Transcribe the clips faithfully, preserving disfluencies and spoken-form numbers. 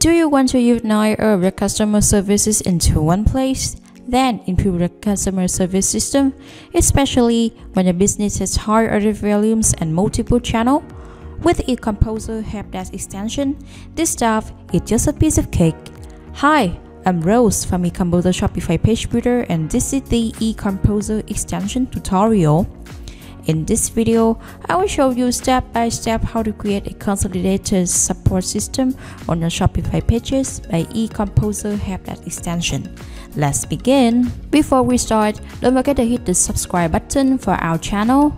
Do you want to unite all your customer services into one place? Then improve the customer service system, especially when your business has high order volumes and multiple channels. With eComposer Helpdesk extension, this stuff is just a piece of cake. Hi, I'm Rose from eComposer Shopify Page Builder, and this is the eComposer extension tutorial. In this video, I will show you step by step how to create a consolidated support system on your Shopify pages by eComposer Helpdesk extension. Let's begin. Before we start, don't forget to hit the subscribe button for our channel.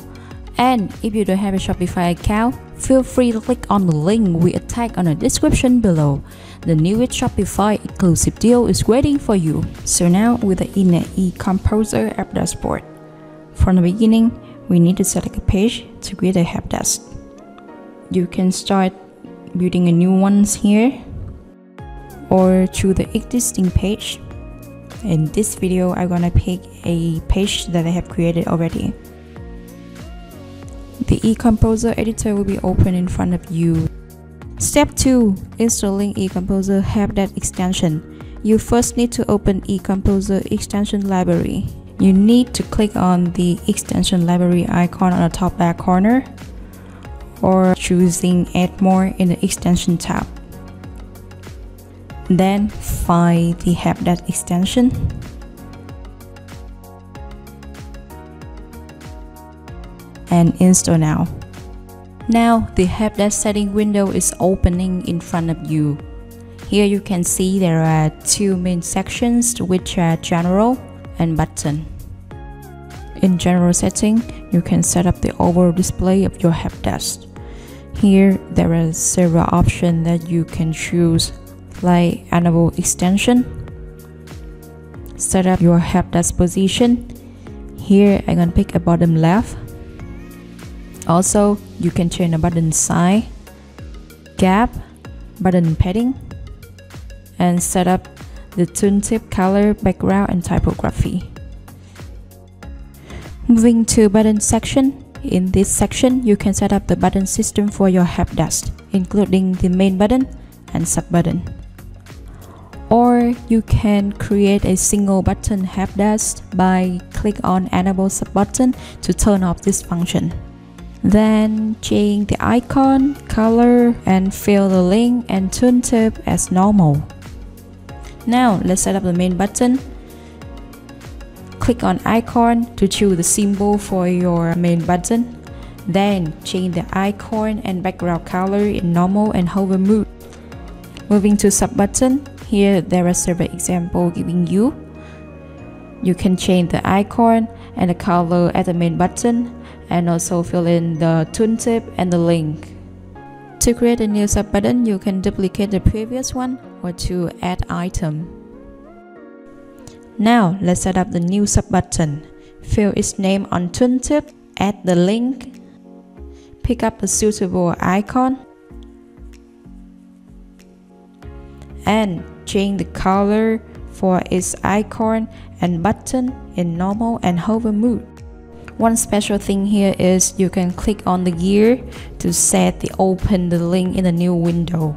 And if you don't have a Shopify account, feel free to click on the link we attach on the description below. The newest Shopify exclusive deal is waiting for you. So now with the inner eComposer app dashboard. From the beginning, we need to select a page to create a help desk. You can start building a new one here or to the existing page. In this video, I'm gonna pick a page that I have created already. The eComposer editor will be open in front of you. Step two. Installing eComposer Helpdesk extension. You first need to open eComposer extension library. You need to click on the extension library icon on the top back corner or choosing add more in the extension tab. Then find the Helpdesk extension. And install now. Now the Helpdesk setting window is opening in front of you. Here you can see there are two main sections, which are general and button. In general setting, you can set up the overall display of your Helpdesk. Here there are several options that you can choose, like enable extension, set up your Helpdesk position. Here I'm gonna pick a bottom left. Also, you can change the button size, gap, button padding, and set up the tooltip color, background, and typography. Moving to button section. In this section, you can set up the button system for your helpdesk, including the main button and sub button. Or you can create a single button helpdesk by click on enable sub button to turn off this function. Then change the icon, color, and fill the link and tooltip as normal. Now let's set up the main button. Click on icon to choose the symbol for your main button. Then change the icon and background color in normal and hover mode. Moving to sub button, here there are several examples giving you. You can change the icon and the color at the main button, and also fill in the tooltip and the link. To create a new sub button, you can duplicate the previous one or to add item. Now let's set up the new sub button. Fill its name on tooltip, add the link, pick up a suitable icon, and change the color for its icon and button in normal and hover mode. One special thing here is you can click on the gear to set the open the link in the new window.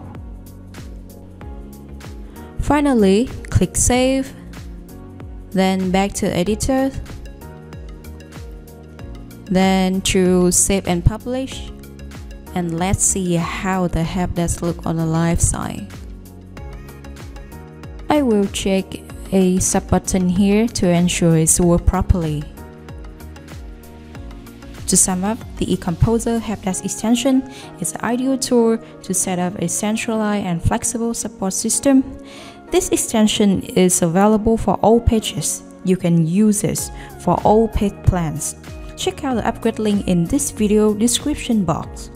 Finally, click save, then back to editor, then choose save and publish, and let's see how the helpdesk look on the live side. I will check a sub button here to ensure it's worked properly. To sum up, the eComposer Helpdesk extension is an ideal tool to set up a centralized and flexible support system. This extension is available for all pages. You can use it for all paid plans. Check out the upgrade link in this video description box.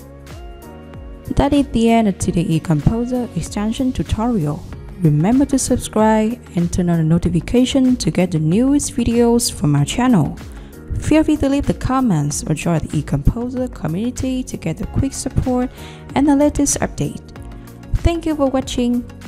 That is the end of today's eComposer extension tutorial. Remember to subscribe and turn on the notification to get the newest videos from our channel. Feel free to leave the comments or join the eComposer community to get the quick support and the latest update. Thank you for watching,